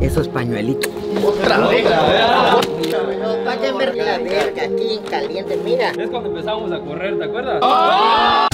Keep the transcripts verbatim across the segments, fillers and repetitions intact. Esos pañuelitos. Otra vez. No, vayan ver la verga aquí en caliente, mira. Es cuando empezamos a correr, ¿te acuerdas? ¡Oh!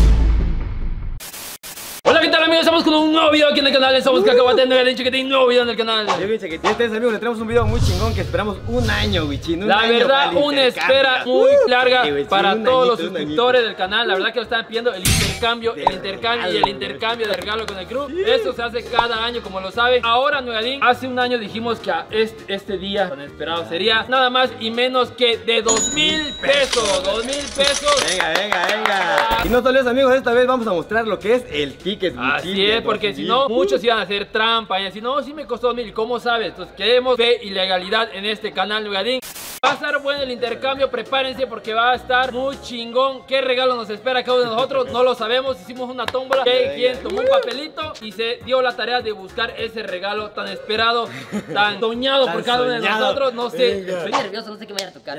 Hola, ¿qué tal, amigos? Estamos con un nuevo video aquí en el canal. Somos Cacahuate, NUEGADO, Chiquitín, nuevo video en el canal. Yo bien, Chiquitín, este es, amigos, le traemos un video muy chingón que esperamos un año, Wichín. La verdad, una espera muy larga para todos los suscriptores del canal. La verdad que lo están pidiendo, el intercambio, el intercambio y el intercambio de regalo con el crew. Esto se hace cada año, como lo sabe. Ahora, NUEGADIN, hace un año dijimos que a este, este día tan esperado sería nada más y menos que de dos mil pesos. Dos mil pesos. Venga, venga, venga. Y no solo eso, amigos, esta vez vamos a mostrar lo que es el ticket. Así es, porque si no, muchos iban a hacer trampa y así, no, sí me costó dos mil, ¿cómo sabes? Entonces queremos fe y legalidad en este canal, NUEGADIN. Va a estar bueno el intercambio, prepárense porque va a estar muy chingón. ¿Qué regalo nos espera cada uno de nosotros? No lo sabemos, hicimos una tómbola, quien tomó un papelito y se dio la tarea de buscar ese regalo tan esperado, tan soñado por cada uno de nosotros. No sé, estoy nervioso, no sé qué me vaya a tocar.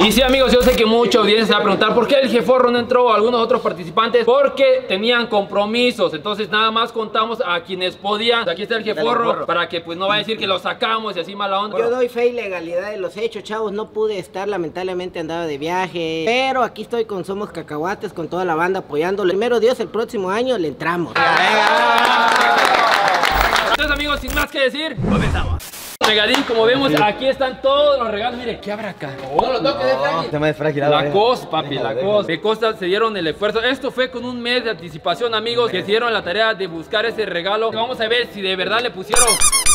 Y sí, amigos, yo sé que mucha audiencia se va a preguntar por qué el Jeforro no entró o algunos otros participantes, porque tenían compromisos. Entonces nada más contamos a quienes podían. Aquí está el Jeforro para que pues no vaya a decir que lo sacamos y así mala onda. Yo doy fe y legalidad de los hechos, chavos. No pude estar, lamentablemente andaba de viaje, pero aquí estoy con Somos Cacahuates, con toda la banda apoyándolo. Primero Dios, el próximo año le entramos. Entonces, amigos, sin más que decir, comenzamos. NUEGADIN, como vemos, aquí están todos los regalos. Mire, ¿qué habrá acá? Oh, no lo toques, no, de frágil. De frágil la cosa, papi, déjalo, la cosa. De costa se dieron el esfuerzo. Esto fue con un mes de anticipación, amigos, que se dieron la tarea de buscar ese regalo. Vamos a ver si de verdad le pusieron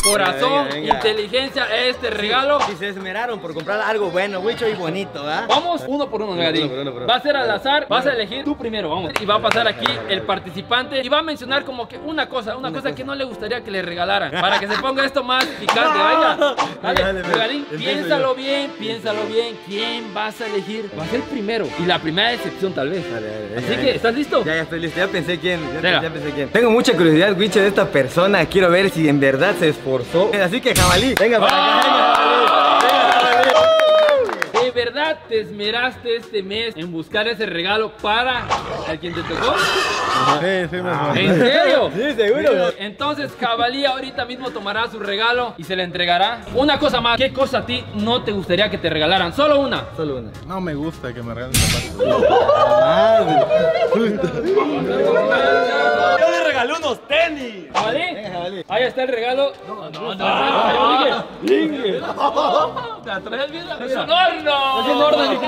corazón, venga, venga, inteligencia a este regalo. Y se esmeraron por comprar algo bueno, Wicho, y bonito, ¿verdad? Vamos uno por uno, NUEGADIN. Va a ser al azar, vas a elegir tú primero, vamos. Y va a pasar aquí el participante y va a mencionar como que una cosa, una, una cosa, cosa que no le gustaría que le regalaran, para que se ponga esto más picante, ¿vale? Dale, NUEGADIN, piénsalo bien, piénsalo bien. ¿Quién vas a elegir? Va a ser primero. Y la primera decepción, tal vez. Dale, dale, así dale, que, ¿estás listo? Ya, ya estoy listo. Ya pensé quién. Ya, ya pensé quién. Tengo mucha curiosidad, Wicho, de esta persona. Quiero ver si en verdad se esforzó. Así que, jabalí, venga para acá, venga, jabalí. De verdad te esmeraste este mes en buscar ese regalo para el quien te tocó. Sí, sí, ah, ¿en serio? Sí, seguro. Entonces, jabalí ahorita mismo tomará su regalo y se le entregará. Una cosa más, ¿qué cosa a ti no te gustaría que te regalaran? Solo una. Solo una. No me gusta que me regalen zapatos. Madre. Yo le regalé unos tenis. ¿Jabalí? Venga, jabalí. Ahí está el regalo. No, no, no. Lingue. ¿Te atraes bien? Es un horno. No, no, no, no, no, no, no,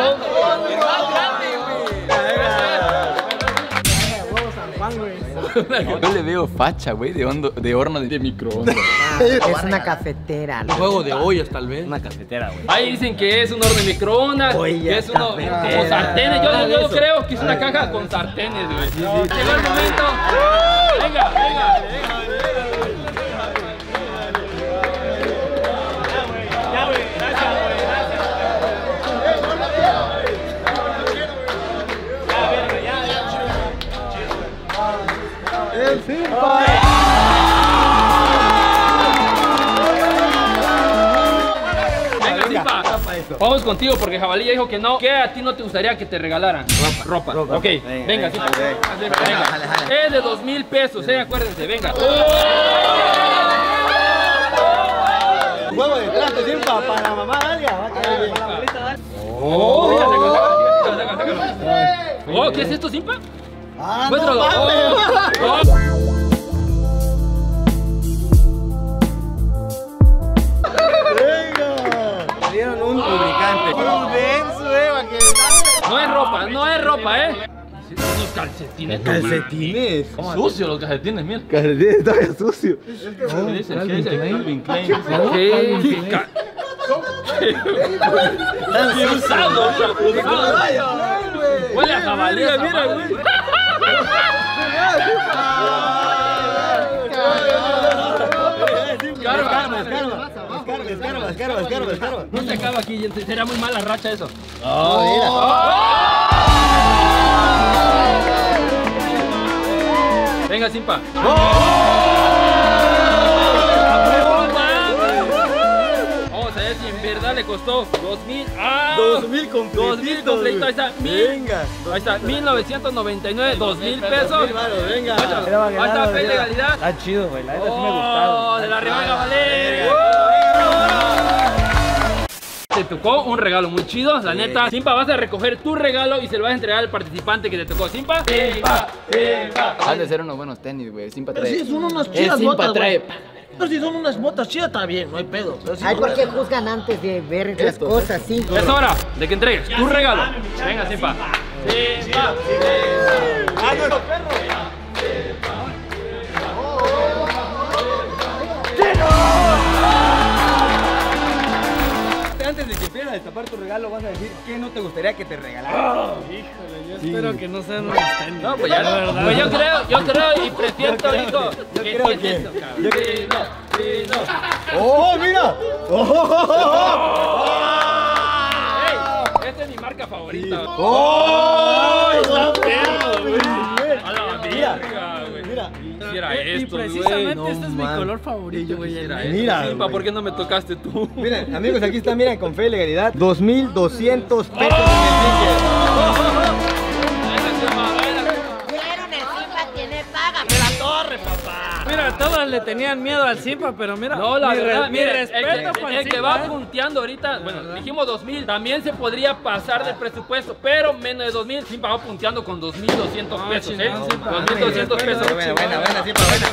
no, no le veo facha, güey, de, de horno de microondas. Es una cafetera. Un juego de ollas, tal vez. Una cafetera, güey. Ahí dicen que es un horno de microondas, que es uno con sartenes. Yo, yo creo que es una caja con sartenes, güey. Llegó el momento. Venga, venga, venga. Vamos contigo porque jabalí dijo que no. ¿Qué a ti no te gustaría que te regalaran? Ropa. Ropa. Ropa. Ok, venga, venga, sí. Venga, venga. Jale, jale. Es de dos mil pesos, eh, acuérdense, venga. Huevo de traste, sí, para la mamá, valga. Oh, ¿qué es esto, Simpa? Ah, ¡muéstralo! No, oh. No es ropa, no es ropa, ¿eh? Los calcetines. Calcetines. Sucios los calcetines, mira. Calcetines, está bien sucio. ¿Qué dice? ¿Qué dice? Calvin Klein. ¿Qué? Están usados. Huele a jabalí. Mira, güey. Carva, carva. Descarga, descarga, descarga, descarga. No se acaba aquí, será muy mala racha eso. Oh, mira. Oh. Venga, Simpa. Vamos a ver si en verdad le costó dos mil. ¡Ah! dos mil completitos. dos mil completo. Ahí está. Mil, venga. Ahí está. mil novecientos noventa y nueve. dos mil pesos. Venga. Ahí está. Fe legalidad. Está chido, güey. La neta sí me gustaba. ¡Oh! De la rebaja, vale. Te tocó un regalo muy chido, la neta. Simpa, vas a recoger tu regalo y se lo vas a entregar al participante que te tocó. Simpa, Simpa, Simpa. Han de ser unos buenos tenis, güey. Simpa trae. Pero si son unas chidas Simpa botas, trae. Pero si son unas botas chidas, está bien, no hay pedo. Si Ay, ¿por qué juzgan antes de ver esto, las cosas, sí? Es hora de que entregues ya tu Simpa, regalo. Venga, Simpa. Simpa, Simpa. Ah, no, los perros. A destapar tu regalo, vas a decir que no te gustaría que te regalaran. Oh, híjole, yo sí. espero que no sean unos tenis. No, pues ya no, verdad. Pues yo creo, yo creo y prefiero, hijo. Yo creo que. que... Eso, yo creo... sí, no, sí, no. ¡Oh, mira! ¡Oh! oh, oh. Hey, esta es mi marca favorita. Sí. ¡Oh! ¡Está perro, güey! ¡A la bandera, güey! Mira, mira esto, y precisamente no, este es man. mi color favorito, güey. Mira, Simpa, ¿por qué no me tocaste tú? Miren, amigos, aquí está, miren, con fe de legalidad, dos mil doscientos pesos. ¡Oh! Vieron, el Simpa tiene paga. ¡Me la torre, papá! Mira, todos le tenían miedo al Simpa, pero mira. No, la mi verdad, re, mi respeto para el, el, el que va punteando ahorita, bueno, dijimos dos mil, también se podría pasar de presupuesto, pero menos de dos mil. Simpa va punteando con dos mil doscientos pesos, ¿eh? dos mil doscientos pesos. Buena, buena, buena, Simpa, buena.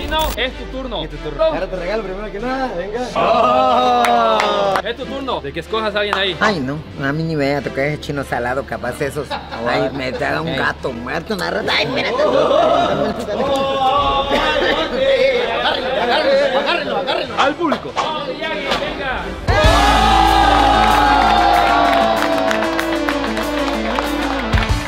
Chino, es tu turno. Es tu turno. Ahora te regalo primero que nada, venga. Oh. Es tu turno de que escojas a alguien ahí. Ay, no, a mí ni me voy a tocar ese chino salado, capaz esos. Ay, me te da un gato muerto, una rata. Ay, mira. Agárrenlo, agárrenlo, agárrenlo. Al público. Oh, ya, ya, venga.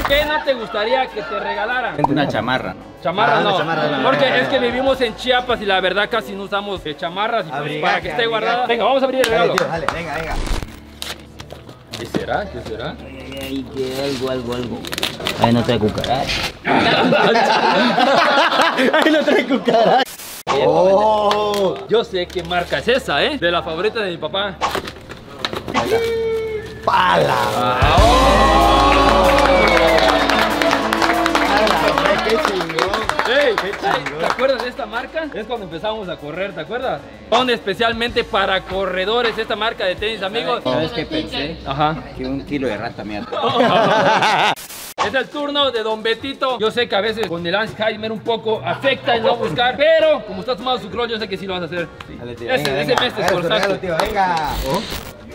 ¿Qué no te gustaría que te regalaran? Una chamarra, ¿no? Chamarra, ah, no, chamarra, no, porque no, es que vivimos en Chiapas y la verdad casi no usamos chamarras, y pues abrigate, para que esté guardada. Venga, vamos a abrir el regalo. Dale, tío, dale, venga, venga. ¿Qué será? ¿Qué será? Ay, ay, que algo, algo, algo. Ahí no trae cucaracha. Ahí no trae cucaracha. Oh, yo sé qué marca es esa, ¿eh? De la favorita de mi papá. ¡Pala! ¡Pala! ¡Qué chingón! Hey, qué chingón. ¿Te acuerdas de esta marca? Es cuando empezábamos a correr, ¿te acuerdas? Son especialmente para corredores esta marca de tenis, amigos. ¿Sabes qué pensé? Ajá. Que un kilo de rata mierda. Es el turno de Don Betito. Yo sé que a veces con el Alzheimer un poco afecta el no buscar, pero como estás tomando su clon, yo sé que sí lo vas a hacer. Sí. Dale, tío, ese, venga, ese venga. mes te esforzaste. Tío, venga. ¿Oh?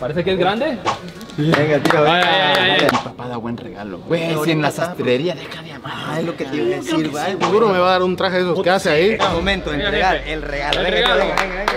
Parece que es grande. Venga, tío, venga. Ay, ay, ay, ay. Mi papá da buen regalo. Güey, si en la sastrería deja de amar. Es lo que te iba a decir, güey. Seguro me va a dar un traje de esos que hace ahí. Venga, momento, entregar el regalo. El venga, regalo. Venga, venga, venga.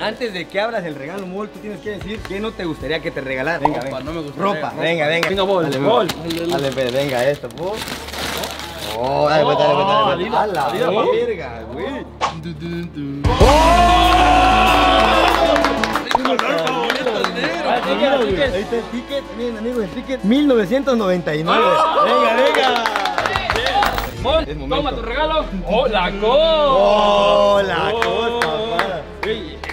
Antes de que abras el regalo, Mol, tú tienes que decir que no te gustaría que te regalaran. Venga, venga. Ropa, no me gusta. Ropa, venga, venga. Venga, Mol, Mol. Dale, venga, esto, Mol. Oh, dale, dale, dale, dale. A la verga, güey. ¡Oh! Mi color favorito es negro. Ahí está el ticket, miren, amigos, el ticket. mil novecientos noventa y nueve. Venga, venga. Mol, toma tu regalo. ¡Oh, la cosa! ¡Oh, la cosa!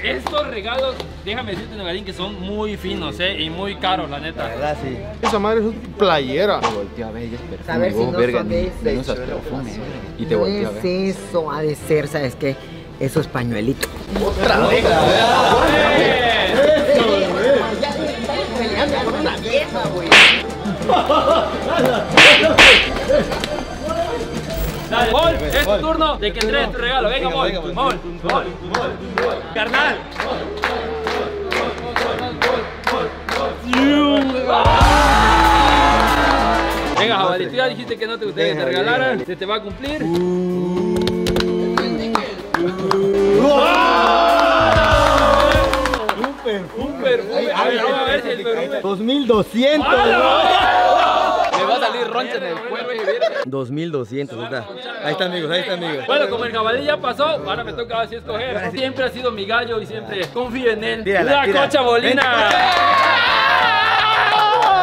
Estos regalos, déjame decirte, Nogadín, que son muy finos, ¿eh? Y muy caros, la neta. La verdad, sí. Esa madre es una playera. Te volteó a ver, ella es perfume. A ver si no verga, son de ese hecho. Y te volteó a ver. Es eso, ha de ser, ¿sabes qué? Esos pañuelitos. ¡Otra vez! Ya se están peleando con una vieja, güey. Dale, Mol, es tu turno de que entregues tu regalo. Venga, Mol, Mol, Mol, Mol, Mol. Carnal. Venga, Jabalí, tú ya dijiste que no te gustaría que te regalaran. Se te va a cumplir. Un perfume. Un perfume. A ver, vamos a ver si el perfume. dos mil doscientos. va a salir roncha en el jueves. dos mil doscientos, ¿verdad? Ahí está, amigos, ahí está, amigos. Bueno, como el jabalí ya pasó, ahora me toca así escoger. Siempre ha sido mi gallo y siempre confío en él. La Cocha Bolina.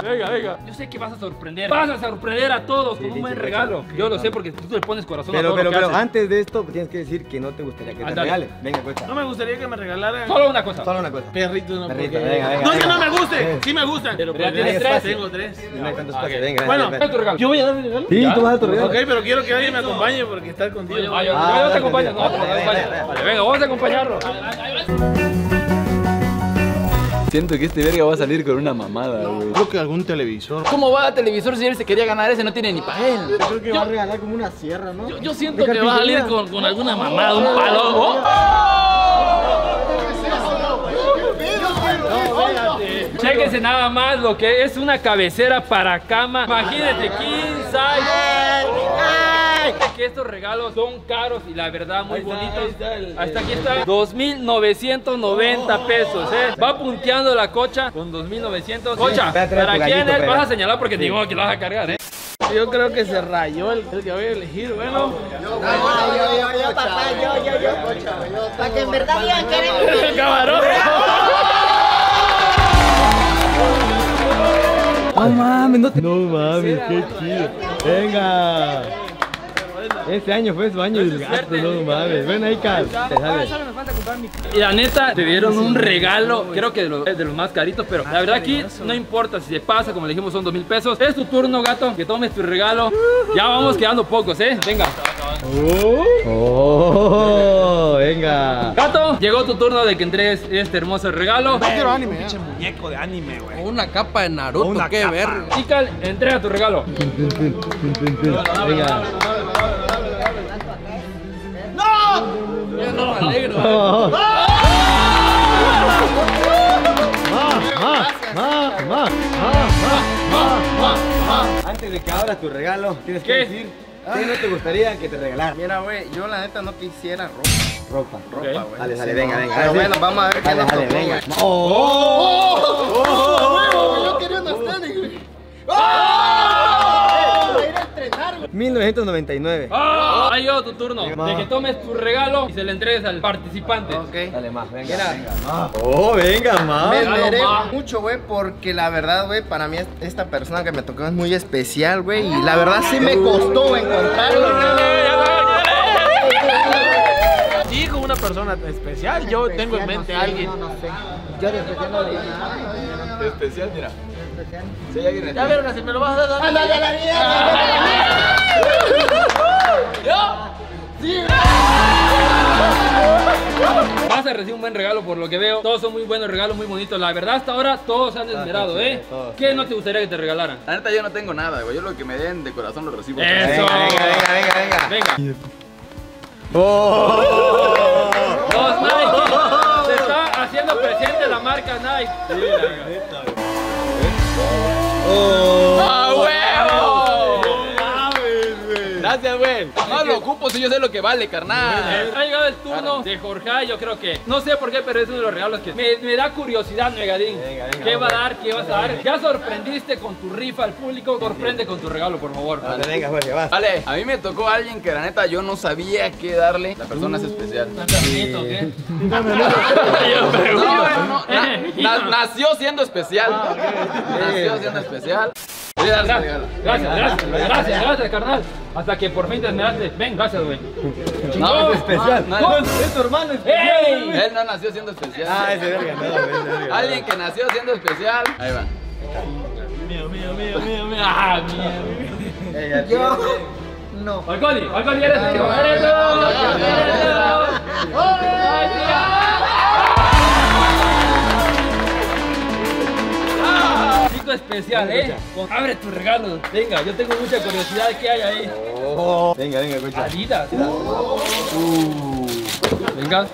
Venga, venga. Yo sé que vas a sorprender. Vas a sorprender a todos sí, con un buen regalo. Yo lo sé porque tú te pones corazón pero, a todo Pero, lo que pero, haces. Antes de esto tienes que decir que no te gustaría que Andale. te regalen. Venga, Cocha. No me gustaría que me regalaran. Solo una cosa. Solo una cosa. Perritos no Perrito, porque... venga, venga, No, venga. que no me guste. Sí me gustan. Pero, pero ya tienes tres. Tengo tres. No hay tantos okay. venga, Bueno, venga, venga. ¿Tu regalo? ¿Yo voy a dar mi regalo? Sí, ¿Ya? tú vas a tu regalo. Ok, pero quiero que alguien me acompañe porque estar contigo. Yo no te acompaño. No, vale, venga, vamos a acompañarlo. Siento que este verga va a salir con una mamada, güey. Creo que algún televisor. ¿Cómo va a televisor si él se quería ganar ese? No tiene ni para él. Yo creo que yo, va a regalar como una sierra, ¿no? Yo, yo siento que va a salir con, con alguna mamada, un palo. Chéquense nada más lo que es una cabecera para cama. Imagínate, quince años. Que estos regalos son caros y la verdad muy bonitos. Hasta aquí está dos mil novecientos noventa pesos, eh. Va punteando la Cocha con dos mil novecientos. Cocha, ¿para quién es? Vas a señalar porque te digo que lo vas a cargar, eh. Yo creo que se rayó el que voy a elegir, bueno. Yo, yo, yo, papá, yo, yo, yo. Para que en verdad digan que eres el camarón. No mames, no te... No mames, qué chido. Venga. Este año fue su año del gasto, no mames. Ven ahí, Carl. Y la neta, te dieron un regalo. Creo que de los, de los más caritos, pero la verdad aquí no importa si se pasa. Como le dijimos, son dos mil pesos. Es tu turno, gato, que tomes tu regalo. Ya vamos quedando pocos, eh. Venga. Oh, venga. Gato, llegó tu turno de que entregues este hermoso regalo. No quiero anime, pinche muñeco de anime, güey. O una capa de Naruto, qué ver. Chical, entrega tu regalo. Venga. ¡No! ¡No! ¡Alegro! ¡No! ¡No! Antes de que abras tu regalo, tienes que decir ¿qué no te gustaría que te regalaran? Mira, güey, yo la neta no quisiera ropa. Ropa, ropa, güey. Dale, dale, venga, venga. Pero bueno, vamos a ver qué nos toca. Dale, venga. ¡Oh! Yo quería unos tenis, güey. mil novecientos noventa y nueve. ¡Ah! Oh, ahí va tu turno. Venga, de que tomes tu regalo y se le entregues al participante. Ok. Dale más, venga. Mira, venga, ma. Oh, venga, más. Me enteré mucho, güey, porque la verdad, güey, para mí esta persona que me tocó es muy especial, güey. Y la verdad sí me costó encontrarlo. Sí, con una persona especial. Yo especial, tengo en mente no sé, a alguien. No, no sé. Yo de especial no le digo nada. Especial, mira. Sí, ya vieron, si me lo vas a dar. ¡Ándale a la mierda! Vas a recibir un buen regalo por lo que veo. Todos son muy buenos regalos, muy bonitos. La verdad, hasta ahora todos han esmerado, ¿eh? ¿Qué no te gustaría que te regalaran? La neta, yo no tengo nada, güey. Yo lo que me den de corazón lo recibo. ¡Eso! Venga, venga, venga, venga. Venga. ¡Oh! Los Nike. Se está haciendo presente la marca Nike. Sí, ¡oh! ¡A huevo! ¡No mames, güey! Gracias, güey. No lo ocupo si yo sé lo que vale, carnal. Ha llegado el turno de Jorjai. Yo creo que, no sé por qué, pero es uno de los regalos que me, me da curiosidad, Nuegadín. ¿Qué va a dar? ¿Qué vas a dar? Ya sorprendiste con tu rifa al público. Sorprende con tu regalo, por favor. Vale, venga, Jorge, vas. Vale, a mí me tocó a alguien que la neta yo no sabía qué darle. La persona es especial. Nació siendo especial. Nació siendo especial. Gracias, gracias, gracias, gracias, gracias, carnal. Hasta que por fin te esmeraste. Ven, gracias, güey. No, es especial. Es tu hermano especial. Él no nació siendo especial. Ah, ese verga, no. Alguien que nació siendo especial. Ahí va. Mío, mío, mío, mío, mío. Ah, mío. Yo no. Alcoli, Alcoli, eres el tío. Eres especial, eh. Abre tu regalo. Venga, yo tengo mucha curiosidad de qué hay ahí. Oh. Venga, venga, Cocha. Adidas. Oh. Uh. Venga.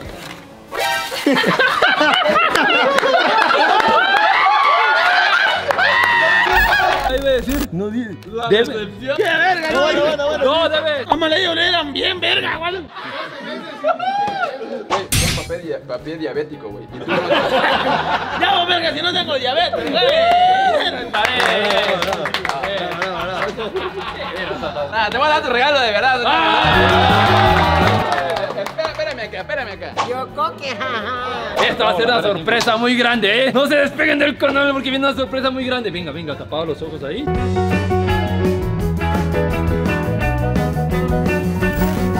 Ahí voy a decir. No dice. La decepción. ¡Qué verga! No, no, no, no. No, debe. Como le eran bien, verga, güey. Son papel diabético, güey. Ya, verga, si no tengo diabetes, güey. Vale. Nada, te voy a dar tu regalo de verdad. Espérame acá, espérame acá. Yo coque, jaja. Esto va a ser una sorpresa muy grande, ¿eh? No se despeguen del canal porque viene una sorpresa muy grande. Venga, venga, tapado los ojos ahí.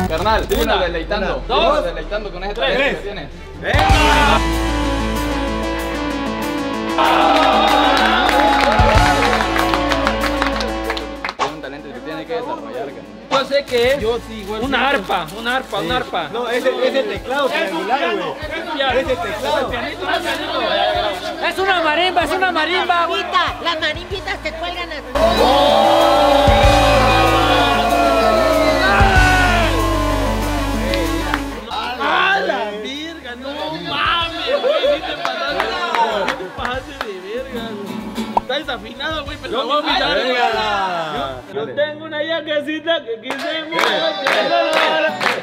Carnal, uno deleitando. Dos deleitando con esta que tienes. Yo sé que es yo, sí, igual, una, sí, arpa, sí. una arpa, una arpa, una arpa. No, es el, es el teclado triangular, güey. Es el teclado. Es una marimba, es una marimba. Las marimbitas te cuelgan así. ¡A la virga! ¡No mames, güey! ¡Ni te pasaste de verga! Está desafinado, güey, pero lo voy a mirar, güey. Yo tengo una yaquecita que quise mucho,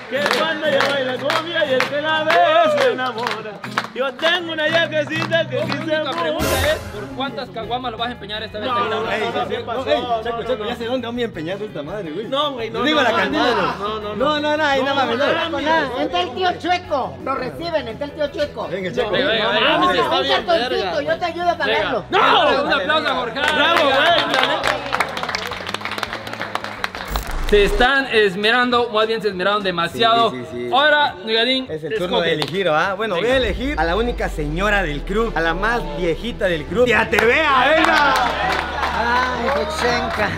que cuando yo baila cumbia y el que la ve se enamora. Yo tengo una yaquecita que quise mucho. La única pregunta es, ¿por cuántas caguamas lo vas a empeñar esta vez? No, no, no, no, Chaco, Chaco, ya sé dónde vamos a empeñar esta madre, güey. No, güey, no, no. Digo la cantina. No, no, no. No, no, no, ahí nada más, no. Está el tío Chueco, lo reciben, está el tío Chueco. Venga, Checo. Un cartoncito, yo te ayudo a pagarlo. ¡No! Un aplauso a Jorge. ¡Bravo, güey! Se están esmerando, más bien se esmeraron demasiado. Sí, sí, sí. Ahora, Nuegadín, es el turno de elegir, ¿ah? ¿eh? Bueno, venga. Voy a elegir a la única señora del club, a la más viejita del club. ¡Ya te vea, venga! ¡Ay, Cochenca!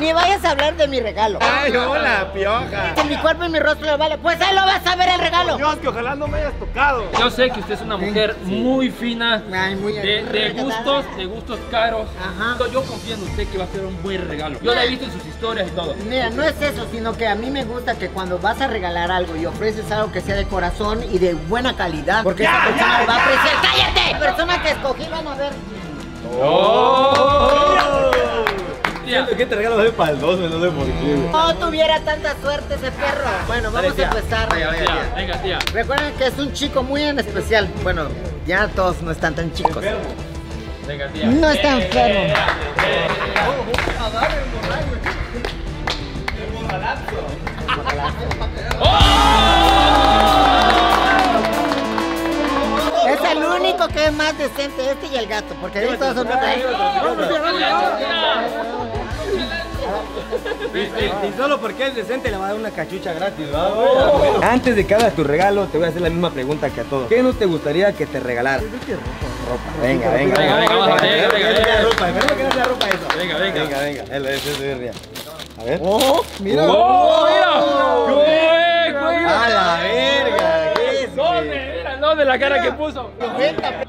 Ni vayas a hablar de mi regalo. ¡Ay, hola, pioja! Que mi cuerpo y mi rostro vale. Pues ahí lo vas a ver el regalo. Dios, que ojalá no me hayas tocado. Yo sé que usted es una mujer sí. muy fina. Ay, muy de, de gustos, de gustos caros. Ajá. Yo confío en usted que va a ser un buen regalo. Yo la he visto en sus historias y todo. Mira, no es eso, sino que a mí me gusta que cuando vas a regalar algo y ofreces algo que sea de corazón y de buena calidad. Porque ya, esa persona ya, va ya. a apreciar. ¡Cállate! La persona que escogí, van a ver. ¡Oh! ¿Qué te regalas de paldos? No sé por qué. No tuviera tanta suerte ese perro. Bueno, vamos a empezar. Venga, tía. Recuerden que es un chico muy en especial. Bueno, ya todos no están tan chicos. Venga, tía. No están enfermos. Es el único que es más decente, este y el gato, porque de todos son y solo porque es decente le va a dar una cachucha gratis, ¿no? Antes de que hagas tu regalo, te voy a hacer la misma pregunta que a todos. ¿Qué no te gustaría que te regalara? Ropa. Venga, venga, venga, venga, venga, venga, ropa. Espero que no sea ropa eso. Venga, venga, venga, venga. A ver. ¡Oh! ¡Mira! ¡Oh, mira! ¡A la verga! ¿Dónde? Mira, no de la cara que puso.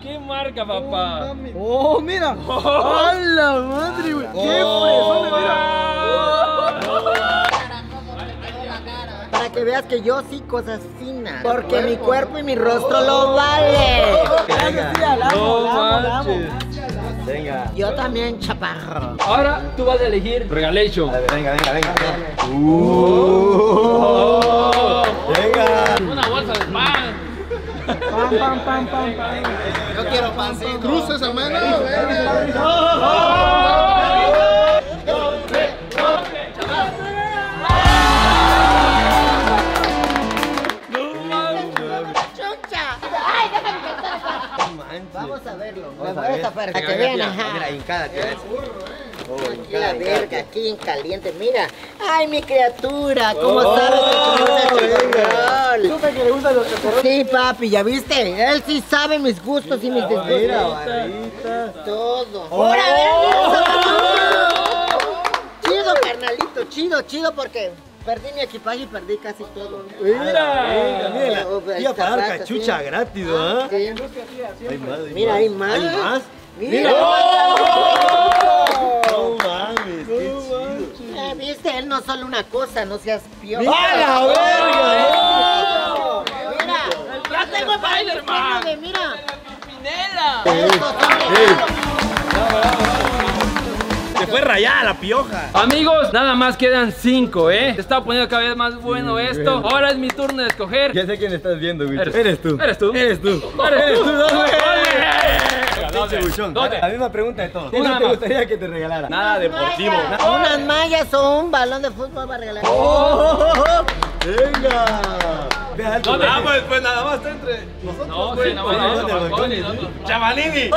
¿Qué marca, papá? ¡Oh, mira! ¡A la madre, güey! ¡Qué fue! Para que veas que yo sí cosas finas. Porque mi cuerpo y mi rostro lo vale. Venga, venga. Yo también, chaparro. Ahora tú vas a elegir regalecho. Venga, venga, venga. Venga. Una bolsa de pan. Pan, pan, pan, pan. Yo quiero pan. Cruces, hermano. Vamos a verlo. Vamos a ver. Para que vean, ajá. Mira, hincádate. Aquí la verga, aquí en caliente, mira. Ay, mi criatura, ¿cómo sabes que te gusta el ¿Supe que le gustan los chocorrones? Sí, papi, ¿ya viste? Él sí sabe mis gustos y mis desgustos. Mira, varita. Todo. ¡Ahora, verga! Chido, carnalito, chido, chido, porque... Perdí mi equipaje y perdí casi todo. Mira, mira, iba a pagar cachucha gratis, ¿ah? Mira, hay más. ¿Hay más? Mira. No mames, qué chido. Viste, él no solo una cosa, no seas pío. ¡A la verga! Mira, ya tengo para el hermano. Mira. Fue rayada la pioja. Amigos, nada más quedan cinco, ¿eh? Te está poniendo cada vez más bueno sí, esto. Güey. Ahora es mi turno de escoger. Ya sé quién estás viendo, Wicho. Eres tú. Eres tú. Eres tú. Eres tú. Eres tú. Eres tú. Entonces, Buchón, la misma pregunta de todos. ¿Qué no te gustaría que te regalara? Nada deportivo. Unas mallas o un balón de fútbol para regalar. ¡Venga! Ah, pues, pues nada más está entre nosotros. No, sí, nada más está entre balcones. ¡Chavalini!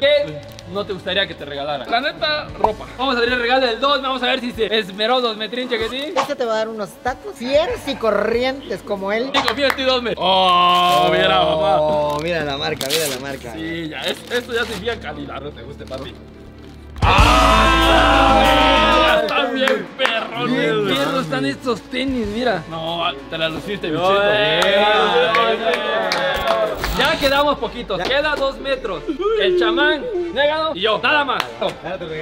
¿Qué no te gustaría que te regalara? La neta, ropa. Vamos a abrir el regalo del Dosme, vamos a ver si se esmeró Dosme trinche que sí. Este te va a dar unos tacos fieros y corrientes como él. Chico, mira este Dosme. Oh, mira la mamá. Oh, mira la marca, mira la marca. Sí, ya, es, esto ya se envía calidad. No te guste, papi. ¡Ah! Están bien perros. Bien perros están estos tenis, mira. No, te la luciste, bichito. Ya quedamos poquitos, ya. Queda dos metros. El chamán, Negado y yo, nada más.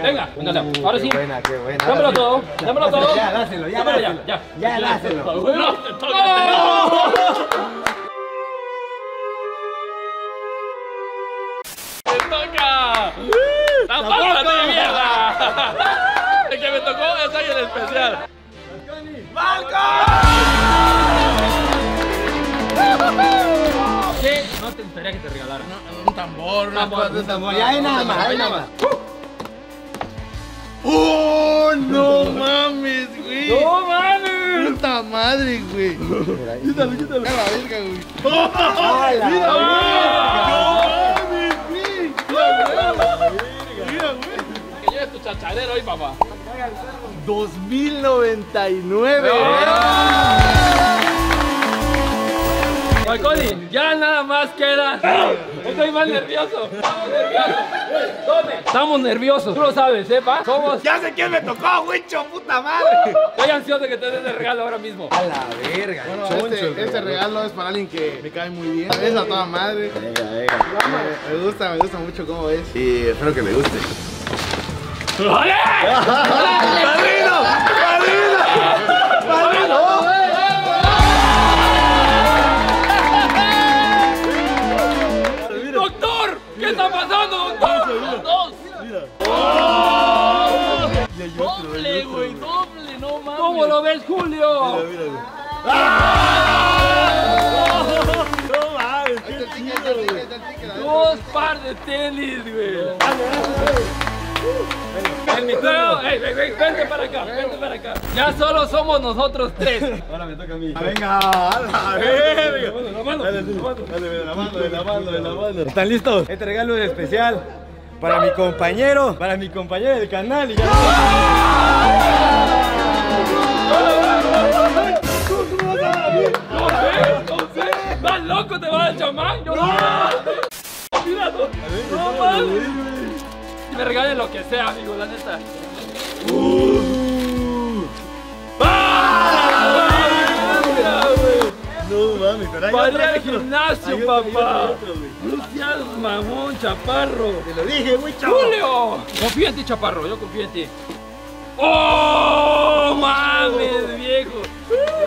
Venga, venga, uh, ahora qué sí. Buena, qué buena. Dámelo todo, dámelo todo. Ya, dáselo, ya, dámelo, dáselo. Ya, ya, ya, dáselo. dáselo. No, te toques, no. Te toca. ¡Te toca! ¡La pata de mierda! El que me tocó es ahí el especial. ¡Balcón! ¿Qué no te gustaría que te regalara? No, un tambor, una tambor, un tambor. Ya hay nada más, hay nada más. ¡Oh, no mames, güey! ¡No mames! ¡Puta madre, güey! Quítalo, quítalo. ¡A la verga, güey! ¡Oh, mira, güey! ¡No mames, güey! ¡Mira, güey! ¡Que lleves tu chachadero hoy, papá! ¡dos mil noventa y nueve! Balconi, ya nada más queda. Estoy más nervioso. Estamos nerviosos. ¿Dónde? Estamos nerviosos. Tú lo sabes, sepa. ¿eh, Somos. Ya sé quién me tocó, Wicho, puta madre. Estoy ansioso de que te den el regalo ahora mismo. A la verga. Bueno, choncho, este, este regalo es para alguien que me cae muy bien. Es a toda madre. Venga, venga. Me, me gusta, me gusta mucho cómo es. Y espero que le guste. ¡Vale! ¡Padrino! ¡Padrino! ¡Padrino! ¿Qué está pasando, doctor? ¡Dos! ¡Mira! ¡Oh! ¡Doble, güey! ¡Doble! ¡No mames! ¿Cómo lo ves, Julio? Mira, mira, mira. ¡Ah! ¡No mames! ¡Qué chido, güey! ¡Dos par de tenis, güey! En mi turno. Ey, ven, ven, vente para acá, vente para acá. Ya solo somos nosotros tres. Ahora me toca a mí. Venga, a ver. La mano, la mano, la mano, la mano, la mano. ¿Están listos? Este regalo es especial para mi compañero, para mi compañero del canal. Y ya. No sé, no sé. ¿Estás loco? ¿Te vas a chamán? Yo no. Mira, no mames. Me regalen lo que sea, amigo, la neta. Uh. ¡Ah! No mames, pero hay otro. Para el gimnasio, papá. No seas mamón, chaparro. Te lo dije, güey, chaparro. ¡Julio! Confío en ti, chaparro, yo confío en ti. ¡Oh, mames, viejo!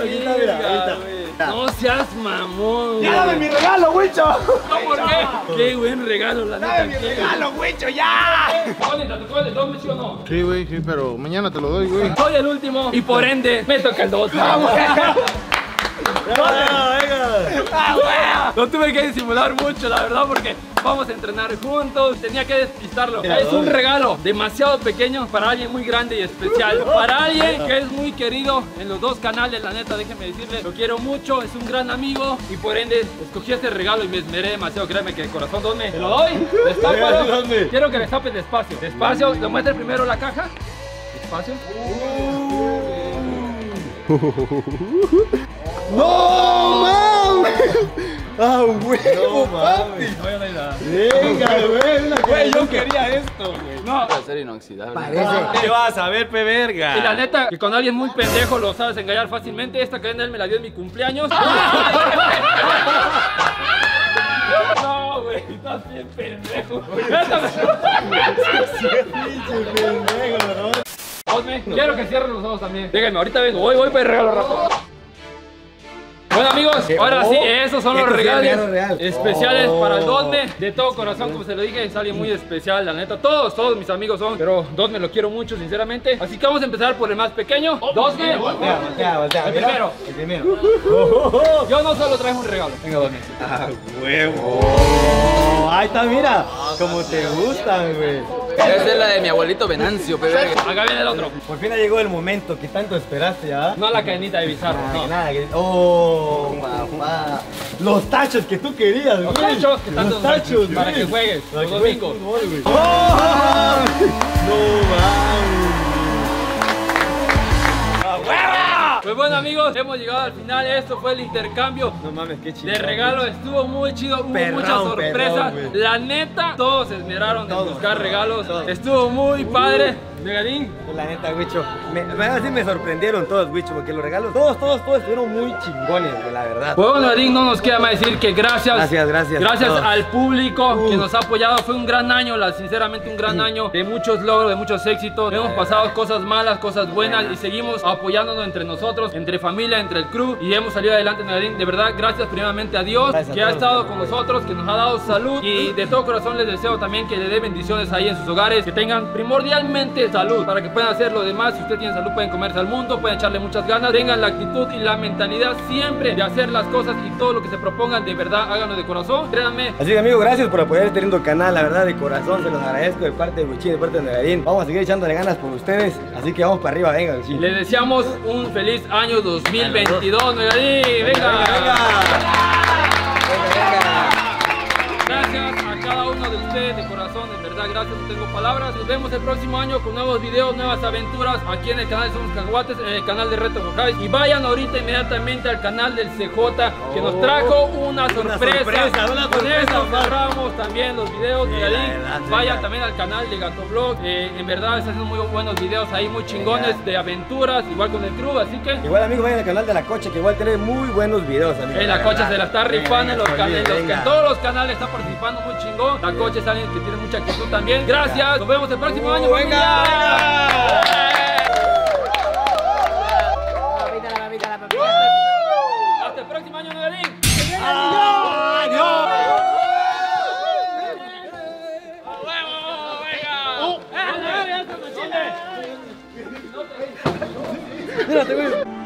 Ahí está, mira, ahí está. No seas mamón. ¡Ya dame mi regalo, Wicho! ¿No por qué? ¡Qué buen regalo, la neta! ¡Dame mi regalo, Wicho, ya! ¿Te tocó el Dosme, sí o no? Sí, güey, sí, pero mañana te lo doy, güey. Soy el último y por ende me toca el Dosme. ¡Vamos! Lo tuve que disimular mucho, la verdad, porque vamos a entrenar juntos. Tenía que despistarlo. Es un regalo demasiado pequeño para alguien muy grande y especial. Para alguien que es muy querido en los dos canales, la neta, déjenme decirles, lo quiero mucho, es un gran amigo. Y por ende, escogí este regalo y me esmeré demasiado. Créanme que de corazón, ¿dónde? ¿Te lo doy? ¿Dónde? Quiero que destapen despacio. Despacio, le muestre primero la caja. Despacio. ¡No mames! ¡Ah, huevo, papi! Venga, güey, güey, yo quería esto, güey. No, va a ser inoxidable. Parece. Te vas a ver, pe verga. Y la neta, que con alguien muy pendejo lo sabes engañar fácilmente. Esta cadena él me la dio en mi cumpleaños. No, güey, estás bien pendejo. Quiero que cierren los ojos también. Déjenme, ahorita vengo. Voy, voy para el regalo rápido. Bueno, amigos, ahora sí, esos son los regalos especiales para el Dosme. De todo corazón, como se lo dije, es alguien muy especial, la neta. Todos, todos mis amigos son, pero Dosme lo quiero mucho, sinceramente. Así que vamos a empezar por el más pequeño. Dosme, el primero. El primero. Yo no solo traigo un regalo. Venga, Dosme. ¡Ah, huevo! Ahí está, mira. Como te gustan, güey. Esa es la de mi abuelito Venancio, pero acá viene el otro. Por fin llegó el momento que tanto esperaste, ¿ah? No la cadenita de Bizarro, nada, no. Nada, que... ¡Oh, mamá! Los tachos que tú querías, güey. Los tachos que tanto Los tachos, para güey. que juegues, para los que domingos. Juegues, ¡Oh! ¡No, vamos! Pues bueno, amigos, hemos llegado al final. Esto fue el intercambio. No mames, qué chido. De regalo, estuvo muy chido. Hubo perrón, muchas sorpresas. Perrón, la neta, todos se esmeraron en buscar regalos. Todos. Estuvo muy uh. padre. Negadín. La neta, Wicho, me, me, me sorprendieron todos, Wicho, porque los regalos, todos, todos, todos estuvieron muy chingones, la verdad. Bueno, Negadín, no nos queda más decir que gracias. Gracias, gracias. Gracias al público uh. que nos ha apoyado. Fue un gran año, la, sinceramente un gran año de muchos logros, de muchos éxitos. Hemos pasado cosas malas, cosas buenas y seguimos apoyándonos entre nosotros, entre familia, entre el crew y hemos salido adelante, Negadín. De verdad, gracias primeramente a Dios gracias que a ha estado con nosotros, que nos ha dado salud y de todo corazón les deseo también que le dé bendiciones ahí en sus hogares, que tengan primordialmente salud, para que puedan hacer lo demás. Si ustedes tienen salud, pueden comerse al mundo, pueden echarle muchas ganas. Tengan la actitud y la mentalidad siempre de hacer las cosas y todo lo que se propongan, de verdad, háganlo de corazón, créanme. Así que, amigos, gracias por apoyar este lindo canal, la verdad, de corazón, se los agradezco de parte de Wichín, de parte de Negadín. Vamos a seguir echándole ganas por ustedes, así que vamos para arriba, venga, Wichín. Les deseamos un feliz año dos mil veintidós, Negadín, venga, venga, venga. Gracias a cada uno de ustedes, de corazón, de verdad, gracias, no tengo palabras. Nos vemos el próximo año con nuevos videos, nuevas aventuras aquí en el canal de Somos Cacahuates, en el canal de RETOJORJAIS. Y vayan ahorita inmediatamente al canal del C J, que nos trajo una sorpresa. Una sorpresa, una con sorpresa. Eso cerramos también los videos. Sí, de ahí. Verdad, vayan también al canal de Gatoblog. Eh, en verdad, están haciendo muy buenos videos ahí, muy chingones, de aventuras, igual con el crew. Así que. Igual, amigos, vayan al canal de La Cocha, que igual tiene muy buenos videos. Amigos, eh, la, la Cocha se la está rifando en los canales. En todos los canales está participando muy chingón. La Cocha es alguien que tiene mucha actitud también. Gracias. Nos vemos el próximo uh, año. Venga. Hasta el próximo año, Negadín. ¡Venga! ¡Venga!